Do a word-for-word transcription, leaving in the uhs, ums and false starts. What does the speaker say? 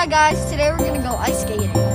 Hi guys, today we're gonna go ice skating.